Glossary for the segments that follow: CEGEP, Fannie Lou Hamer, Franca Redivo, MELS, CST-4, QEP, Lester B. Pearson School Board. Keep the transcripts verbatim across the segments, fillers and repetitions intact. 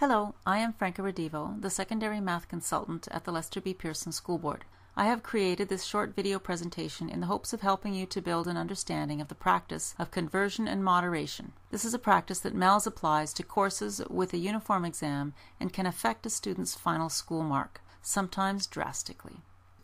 Hello, I am Franca Redivo, the Secondary Math Consultant at the Lester B. Pearson School Board. I have created this short video presentation in the hopes of helping you to build an understanding of the practice of conversion and moderation. This is a practice that MELS applies to courses with a uniform exam and can affect a student's final school mark, sometimes drastically.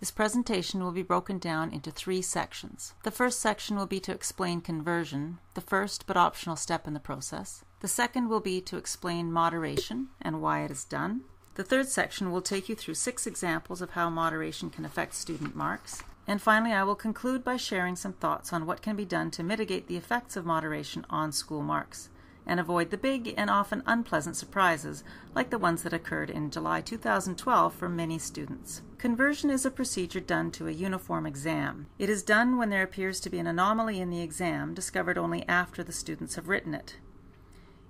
This presentation will be broken down into three sections. The first section will be to explain conversion, the first but optional step in the process. The second will be to explain moderation and why it is done. The third section will take you through six examples of how moderation can affect student marks. And finally, I will conclude by sharing some thoughts on what can be done to mitigate the effects of moderation on school marks and avoid the big and often unpleasant surprises like the ones that occurred in July two thousand twelve for many students. Conversion is a procedure done to a uniform exam. It is done when there appears to be an anomaly in the exam discovered only after the students have written it.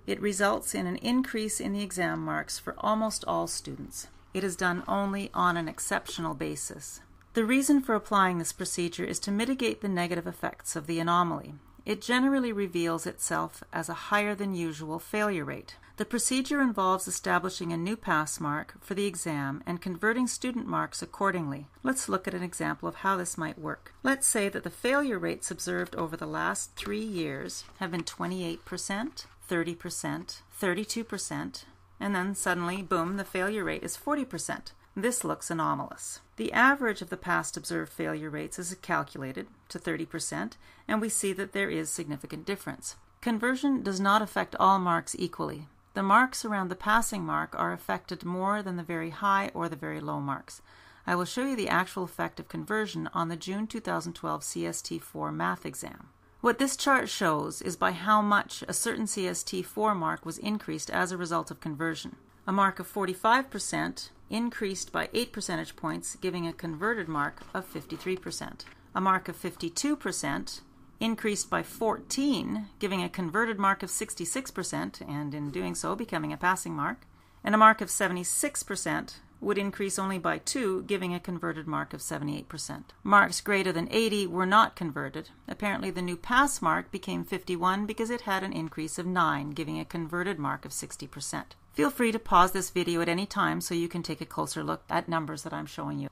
It results in an increase in the exam marks for almost all students. It is done only on an exceptional basis. The reason for applying this procedure is to mitigate the negative effects of the anomaly. It generally reveals itself as a higher than usual failure rate. The procedure involves establishing a new pass mark for the exam and converting student marks accordingly. Let's look at an example of how this might work. Let's say that the failure rates observed over the last three years have been twenty-eight percent, thirty percent, thirty-two percent, and then suddenly, boom, the failure rate is forty percent. This looks anomalous. The average of the past observed failure rates is calculated to thirty percent, and we see that there is significant difference. Conversion does not affect all marks equally. The marks around the passing mark are affected more than the very high or the very low marks. I will show you the actual effect of conversion on the June two thousand twelve C S T four math exam. What this chart shows is by how much a certain C S T four mark was increased as a result of conversion. A mark of forty-five percent increased by eight percentage points, giving a converted mark of fifty-three percent. A mark of fifty-two percent increased by fourteen, giving a converted mark of sixty-six percent, and in doing so becoming a passing mark. And a mark of seventy-six percent would increase only by two, giving a converted mark of seventy-eight percent. Marks greater than eighty were not converted. Apparently the new pass mark became fifty-one because it had an increase of nine, giving a converted mark of sixty percent. Feel free to pause this video at any time so you can take a closer look at numbers that I'm showing you.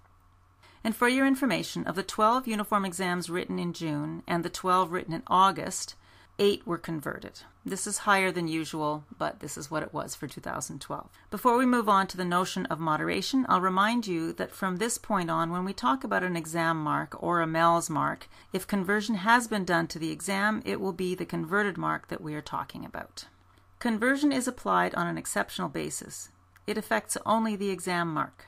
And for your information, of the twelve uniform exams written in June and the twelve written in August, eight were converted. This is higher than usual, but this is what it was for two thousand twelve. Before we move on to the notion of moderation, I'll remind you that from this point on, when we talk about an exam mark or a MELS mark, if conversion has been done to the exam, it will be the converted mark that we are talking about. Conversion is applied on an exceptional basis. It affects only the exam mark.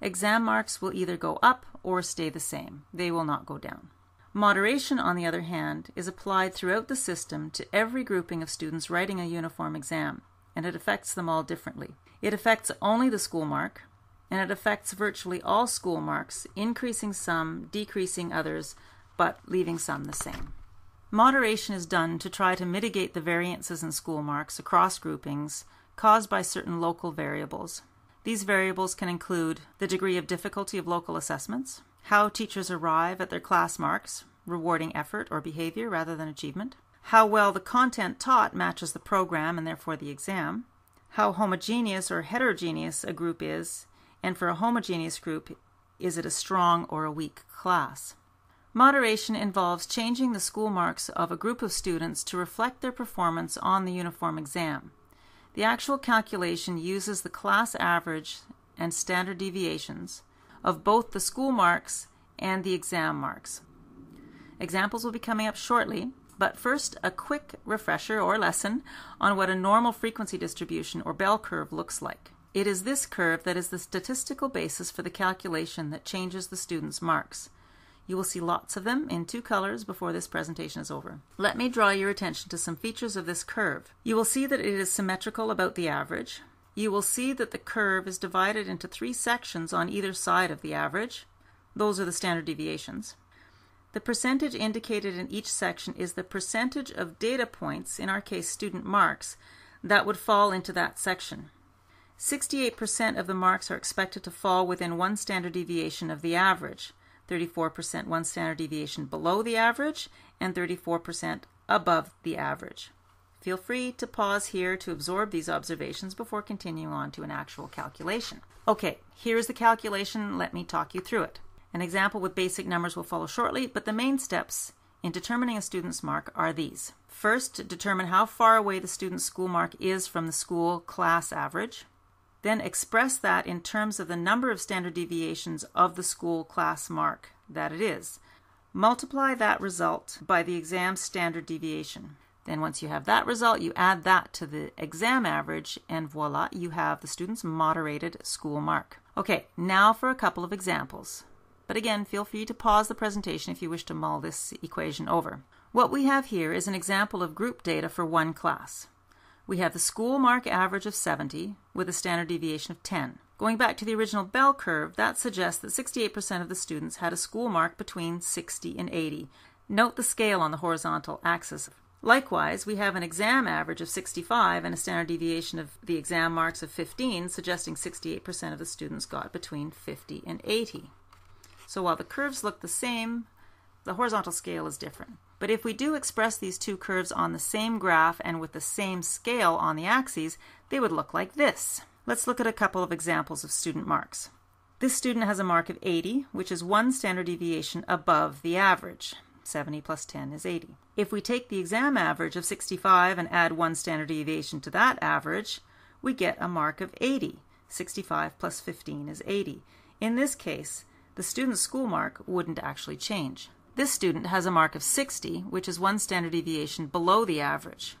Exam marks will either go up or stay the same. They will not go down. Moderation, on the other hand, is applied throughout the system to every grouping of students writing a uniform exam, and it affects them all differently. It affects only the school mark, and it affects virtually all school marks, increasing some, decreasing others, but leaving some the same. Moderation is done to try to mitigate the variances in school marks across groupings caused by certain local variables. These variables can include the degree of difficulty of local assessments, how teachers arrive at their class marks, rewarding effort or behavior rather than achievement, how well the content taught matches the program and therefore the exam, how homogeneous or heterogeneous a group is, and for a homogeneous group, is it a strong or a weak class? Moderation involves changing the school marks of a group of students to reflect their performance on the uniform exam. The actual calculation uses the class average and standard deviations of both the school marks and the exam marks. Examples will be coming up shortly, but first a quick refresher or lesson on what a normal frequency distribution or bell curve looks like. It is this curve that is the statistical basis for the calculation that changes the students' marks. You will see lots of them in two colors before this presentation is over. Let me draw your attention to some features of this curve. You will see that it is symmetrical about the average. You will see that the curve is divided into three sections on either side of the average. Those are the standard deviations. The percentage indicated in each section is the percentage of data points, in our case student marks, that would fall into that section. sixty-eight percent of the marks are expected to fall within one standard deviation of the average, thirty-four percent one standard deviation below the average, and thirty-four percent above the average. Feel free to pause here to absorb these observations before continuing on to an actual calculation. Okay, here's the calculation. Let me talk you through it. An example with basic numbers will follow shortly, but the main steps in determining a student's mark are these. First, determine how far away the student's school mark is from the school class average. Then express that in terms of the number of standard deviations of the school class mark that it is. Multiply that result by the exam standard deviation. Then once you have that result, you add that to the exam average, and voila, you have the student's moderated school mark. Okay, now for a couple of examples. But again, feel free to pause the presentation if you wish to mull this equation over. What we have here is an example of group data for one class. We have the school mark average of seventy with a standard deviation of ten. Going back to the original bell curve, that suggests that sixty-eight percent of the students had a school mark between sixty and eighty. Note the scale on the horizontal axis. Likewise, we have an exam average of sixty-five and a standard deviation of the exam marks of fifteen, suggesting sixty-eight percent of the students got between fifty and eighty. So while the curves look the same, the horizontal scale is different. But if we do express these two curves on the same graph and with the same scale on the axes, they would look like this. Let's look at a couple of examples of student marks. This student has a mark of eighty, which is one standard deviation above the average. seventy plus ten is eighty. If we take the exam average of sixty-five and add one standard deviation to that average, we get a mark of eighty. sixty-five plus fifteen is eighty. In this case, the student's school mark wouldn't actually change. This student has a mark of sixty, which is one standard deviation below the average.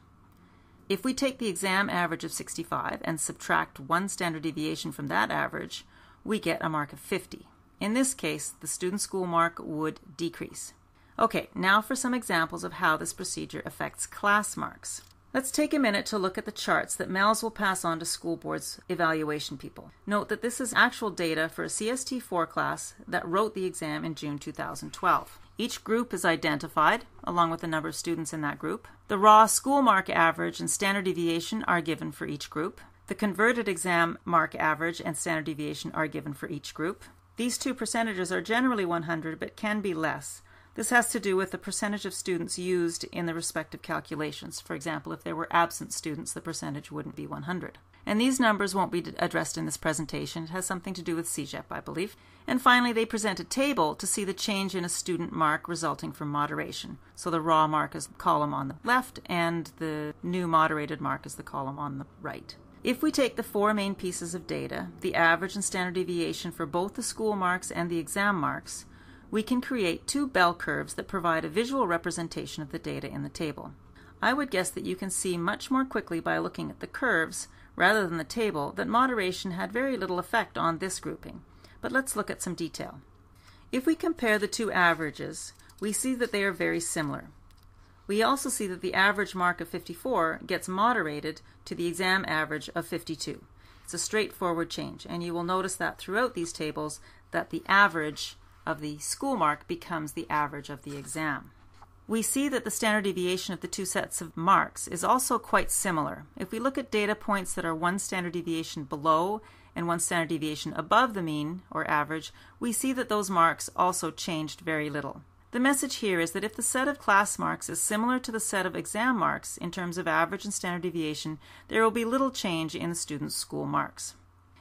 If we take the exam average of sixty-five and subtract one standard deviation from that average, we get a mark of fifty. In this case, the student's school mark would decrease. Okay, now for some examples of how this procedure affects class marks. Let's take a minute to look at the charts that MELS will pass on to school boards evaluation people. Note that this is actual data for a C S T four class that wrote the exam in June two thousand twelve. Each group is identified, along with the number of students in that group. The raw school mark average and standard deviation are given for each group. The converted exam mark average and standard deviation are given for each group. These two percentages are generally one hundred, but can be less. This has to do with the percentage of students used in the respective calculations. For example, if there were absent students, the percentage wouldn't be one hundred. And these numbers won't be addressed in this presentation. It has something to do with C E G E P, I believe. And finally, they present a table to see the change in a student mark resulting from moderation. So the raw mark is the column on the left, and the new moderated mark is the column on the right. If we take the four main pieces of data, the average and standard deviation for both the school marks and the exam marks, we can create two bell curves that provide a visual representation of the data in the table. I would guess that you can see much more quickly by looking at the curves rather than the table that moderation had very little effect on this grouping. But let's look at some detail. If we compare the two averages, we see that they are very similar. We also see that the average mark of fifty-four gets moderated to the exam average of fifty-two. It's a straightforward change, and you will notice that throughout these tables that the average of the school mark becomes the average of the exam. We see that the standard deviation of the two sets of marks is also quite similar. If we look at data points that are one standard deviation below and one standard deviation above the mean or average, we see that those marks also changed very little. The message here is that if the set of class marks is similar to the set of exam marks in terms of average and standard deviation, there will be little change in the students' school marks.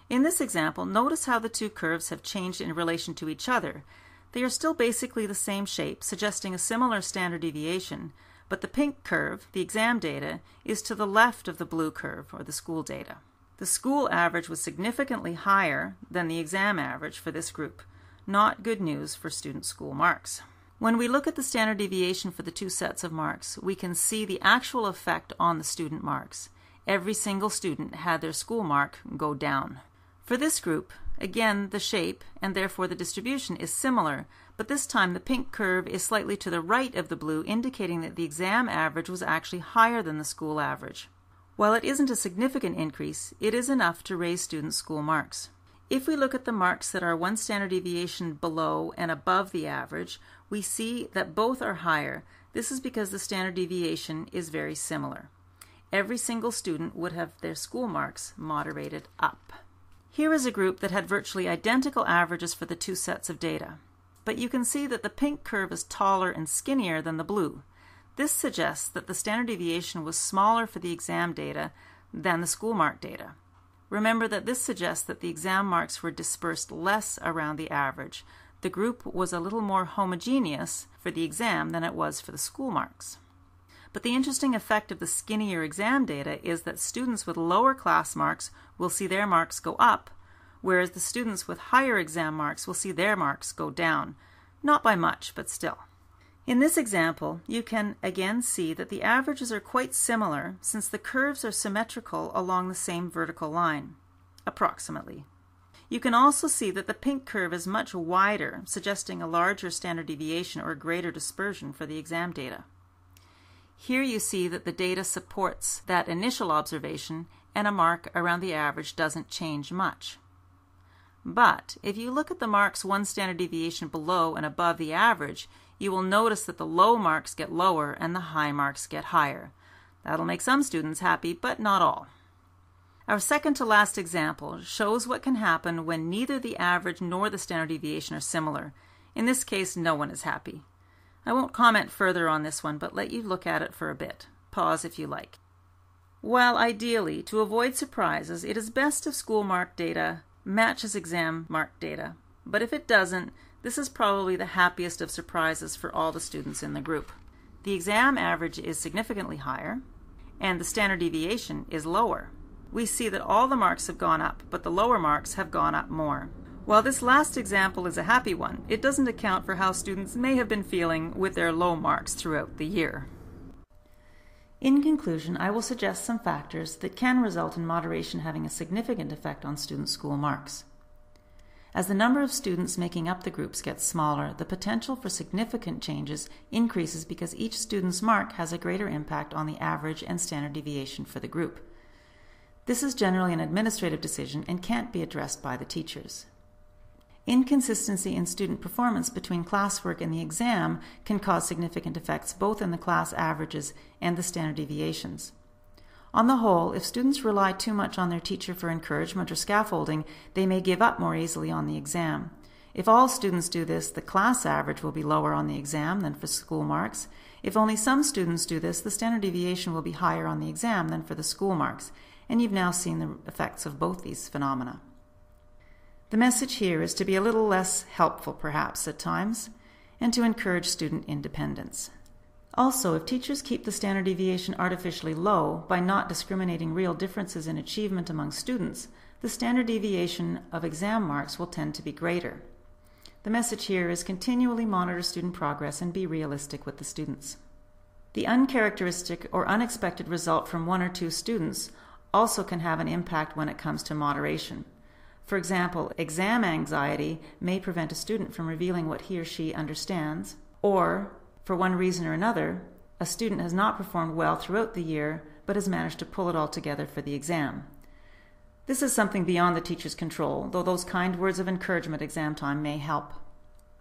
In this example, notice how the two curves have changed in relation to each other. They are still basically the same shape, suggesting a similar standard deviation, but the pink curve, the exam data, is to the left of the blue curve, or the school data. The school average was significantly higher than the exam average for this group. Not good news for student school marks. When we look at the standard deviation for the two sets of marks, we can see the actual effect on the student marks. Every single student had their school mark go down. For this group, again, the shape and therefore the distribution is similar, but this time the pink curve is slightly to the right of the blue, indicating that the exam average was actually higher than the school average. While it isn't a significant increase, it is enough to raise students' school marks. If we look at the marks that are one standard deviation below and above the average, we see that both are higher. This is because the standard deviation is very similar. Every single student would have their school marks moderated up. Here is a group that had virtually identical averages for the two sets of data, but you can see that the pink curve is taller and skinnier than the blue. This suggests that the standard deviation was smaller for the exam data than the school mark data. Remember that this suggests that the exam marks were dispersed less around the average. The group was a little more homogeneous for the exam than it was for the school marks. But the interesting effect of the skinnier exam data is that students with lower class marks will see their marks go up, whereas the students with higher exam marks will see their marks go down. Not by much, but still. In this example, you can again see that the averages are quite similar since the curves are symmetrical along the same vertical line, approximately. You can also see that the pink curve is much wider, suggesting a larger standard deviation or greater dispersion for the exam data. Here you see that the data supports that initial observation and a mark around the average doesn't change much. But if you look at the marks one standard deviation below and above the average, you will notice that the low marks get lower and the high marks get higher. That'll make some students happy, but not all. Our second to last example shows what can happen when neither the average nor the standard deviation are similar. In this case, no one is happy. I won't comment further on this one, but let you look at it for a bit. Pause if you like. While ideally, to avoid surprises, it is best if school mark data matches exam mark data. But if it doesn't, this is probably the happiest of surprises for all the students in the group. The exam average is significantly higher, and the standard deviation is lower. We see that all the marks have gone up, but the lower marks have gone up more. While this last example is a happy one, it doesn't account for how students may have been feeling with their low marks throughout the year. In conclusion, I will suggest some factors that can result in moderation having a significant effect on students' school marks. As the number of students making up the groups gets smaller, the potential for significant changes increases because each student's mark has a greater impact on the average and standard deviation for the group. This is generally an administrative decision and can't be addressed by the teachers. Inconsistency in student performance between classwork and the exam can cause significant effects both in the class averages and the standard deviations. On the whole, if students rely too much on their teacher for encouragement or scaffolding, they may give up more easily on the exam. If all students do this, the class average will be lower on the exam than for school marks. If only some students do this, the standard deviation will be higher on the exam than for the school marks. And you've now seen the effects of both these phenomena. The message here is to be a little less helpful, perhaps, at times, and to encourage student independence. Also, if teachers keep the standard deviation artificially low by not discriminating real differences in achievement among students, the standard deviation of exam marks will tend to be greater. The message here is continually monitor student progress and be realistic with the students. The uncharacteristic or unexpected result from one or two students also can have an impact when it comes to moderation. For example, exam anxiety may prevent a student from revealing what he or she understands, or, for one reason or another, a student has not performed well throughout the year but has managed to pull it all together for the exam. This is something beyond the teacher's control, though those kind words of encouragement exam time may help.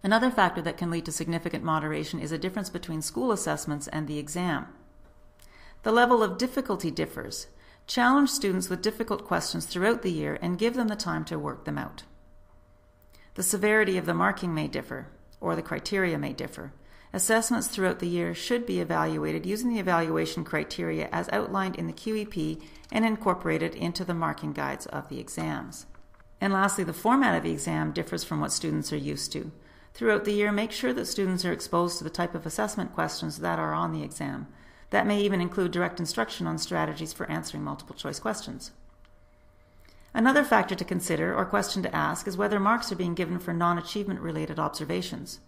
Another factor that can lead to significant moderation is a difference between school assessments and the exam. The level of difficulty differs. Challenge students with difficult questions throughout the year and give them the time to work them out. The severity of the marking may differ, or the criteria may differ. Assessments throughout the year should be evaluated using the evaluation criteria as outlined in the Q E P and incorporated into the marking guides of the exams. And lastly, the format of the exam differs from what students are used to. Throughout the year, make sure that students are exposed to the type of assessment questions that are on the exam. That may even include direct instruction on strategies for answering multiple choice questions. Another factor to consider or question to ask is whether marks are being given for non-achievement related observations.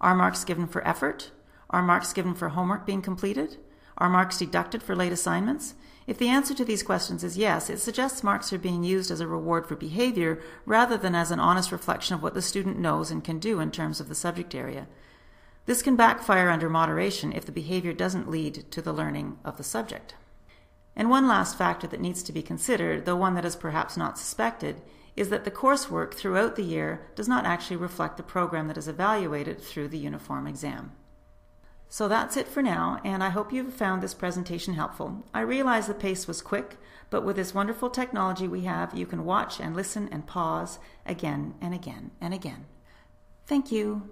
Are marks given for effort? Are marks given for homework being completed? Are marks deducted for late assignments? If the answer to these questions is yes, it suggests marks are being used as a reward for behavior rather than as an honest reflection of what the student knows and can do in terms of the subject area. This can backfire under moderation if the behavior doesn't lead to the learning of the subject. And one last factor that needs to be considered, though one that is perhaps not suspected, is that the coursework throughout the year does not actually reflect the program that is evaluated through the uniform exam. So that's it for now, and I hope you've found this presentation helpful. I realize the pace was quick, but with this wonderful technology we have, you can watch and listen and pause again and again and again. Thank you.